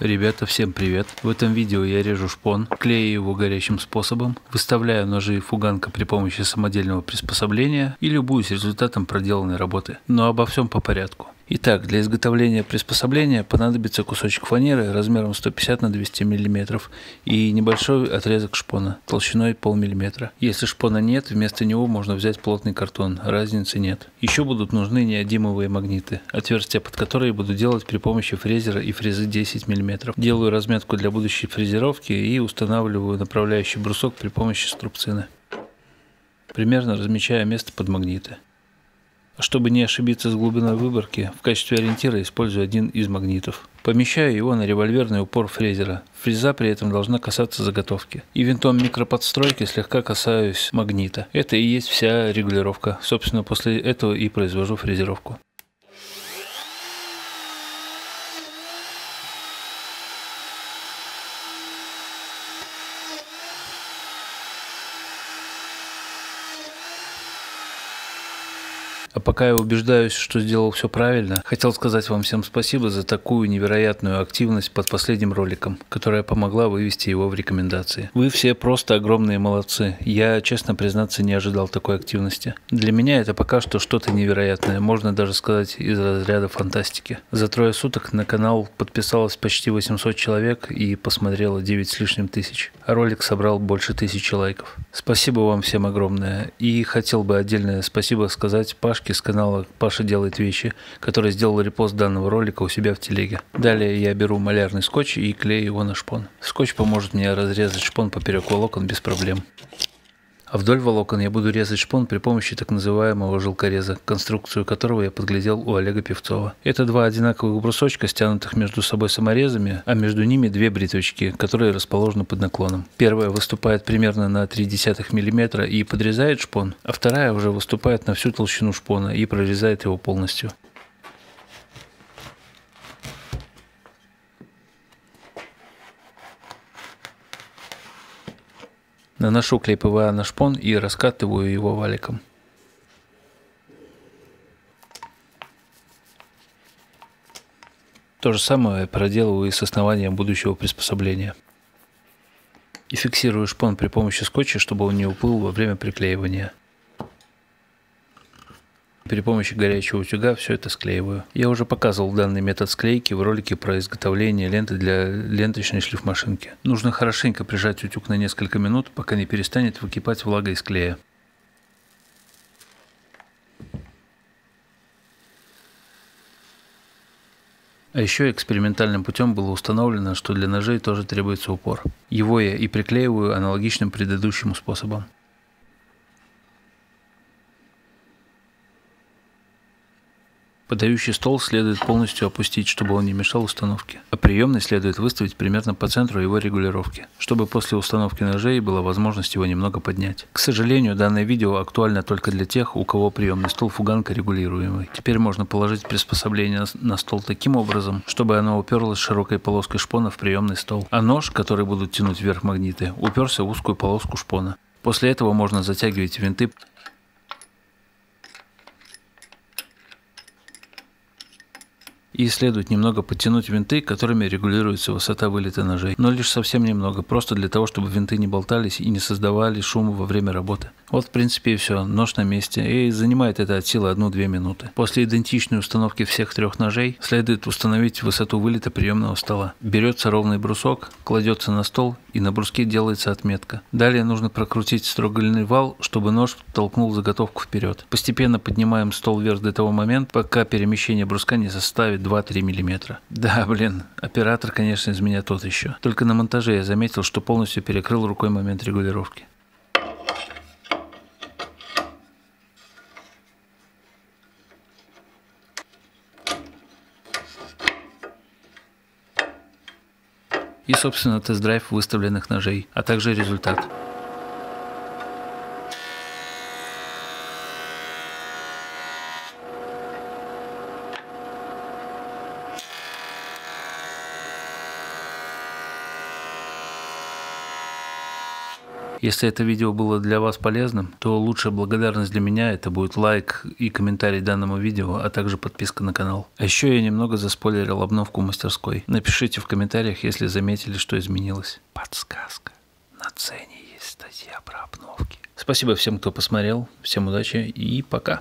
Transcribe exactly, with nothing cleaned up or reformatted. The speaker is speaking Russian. Ребята, всем привет! В этом видео я режу шпон, клею его горячим способом, выставляю ножи и фуганка при помощи самодельного приспособления и любуюсь результатом проделанной работы. Но обо всем по порядку. Итак, для изготовления приспособления понадобится кусочек фанеры размером сто пятьдесят на двести миллиметров и небольшой отрезок шпона толщиной полмиллиметра. Если шпона нет, вместо него можно взять плотный картон, разницы нет. Еще будут нужны неодимовые магниты, отверстия под которые буду делать при помощи фрезера и фрезы десять миллиметров. Делаю разметку для будущей фрезеровки и устанавливаю направляющий брусок при помощи струбцины. Примерно размечаю место под магниты. Чтобы не ошибиться с глубиной выборки, в качестве ориентира использую один из магнитов. Помещаю его на револьверный упор фрезера. Фреза при этом должна касаться заготовки. И винтом микроподстройки слегка касаюсь магнита. Это и есть вся регулировка. Собственно, после этого и произвожу фрезеровку. А пока я убеждаюсь, что сделал все правильно, хотел сказать вам всем спасибо за такую невероятную активность под последним роликом, которая помогла вывести его в рекомендации. Вы все просто огромные молодцы. Я, честно признаться, не ожидал такой активности. Для меня это пока что что-то невероятное, можно даже сказать из разряда фантастики. За трое суток на канал подписалось почти восемьсот человек и посмотрело девять с лишним тысяч. А ролик собрал больше тысячи лайков. Спасибо вам всем огромное. И хотел бы отдельное спасибо сказать Паше с канала «Паша Делает Вещи», который сделал репост данного ролика у себя в телеге. Далее я беру малярный скотч и клею его на шпон. Скотч поможет мне разрезать шпон поперек волокон без проблем. А вдоль волокон я буду резать шпон при помощи так называемого жилкореза, конструкцию которого я подглядел у Олега Певцова. Это два одинаковых брусочка, стянутых между собой саморезами, а между ними две бритвочки, которые расположены под наклоном. Первая выступает примерно на ноль целых три десятых миллиметра и подрезает шпон, а вторая уже выступает на всю толщину шпона и прорезает его полностью. Наношу клей ПВА на шпон и раскатываю его валиком. То же самое проделываю и с основанием будущего приспособления. И фиксирую шпон при помощи скотча, чтобы он не уплыл во время приклеивания. При помощи горячего утюга все это склеиваю. Я уже показывал данный метод склейки в ролике про изготовление ленты для ленточной шлифмашинки. Нужно хорошенько прижать утюг на несколько минут, пока не перестанет выкипать влага из клея. А еще экспериментальным путем было установлено, что для ножей тоже требуется упор. Его я и приклеиваю аналогичным предыдущему способом. Подающий стол следует полностью опустить, чтобы он не мешал установке. А приемный следует выставить примерно по центру его регулировки, чтобы после установки ножей была возможность его немного поднять. К сожалению, данное видео актуально только для тех, у кого приемный стол фуганка регулируемый. Теперь можно положить приспособление на стол таким образом, чтобы оно уперлось широкой полоской шпона в приемный стол, а нож, который будут тянуть вверх магниты, уперся в узкую полоску шпона. После этого можно затягивать винты, и следует немного подтянуть винты, которыми регулируется высота вылета ножей. Но лишь совсем немного, просто для того, чтобы винты не болтались и не создавали шума во время работы. Вот в принципе и все, нож на месте, и занимает это от силы одну-две минуты. После идентичной установки всех трех ножей следует установить высоту вылета приемного стола. Берется ровный брусок, кладется на стол и на бруске делается отметка. Далее нужно прокрутить строганный вал, чтобы нож толкнул заготовку вперед. Постепенно поднимаем стол вверх до того момента, пока перемещение бруска не составит два-три миллиметра. Да, блин, оператор, конечно, из меня тот еще. Только на монтаже я заметил, что полностью перекрыл рукой момент регулировки. И, собственно, тест-драйв выставленных ножей, а также результат. Если это видео было для вас полезным, то лучшая благодарность для меня — это будет лайк и комментарий данному видео, а также подписка на канал. А еще я немного заспойлерил обновку мастерской. Напишите в комментариях, если заметили, что изменилось. Подсказка. На цене есть статья про обновки. Спасибо всем, кто посмотрел. Всем удачи и пока.